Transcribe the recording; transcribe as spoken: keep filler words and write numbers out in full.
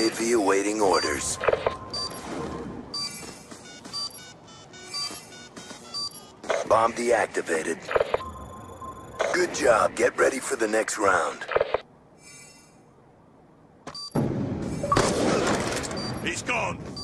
U A V awaiting orders. Bomb deactivated. Good job. Get ready for the next round. He's gone.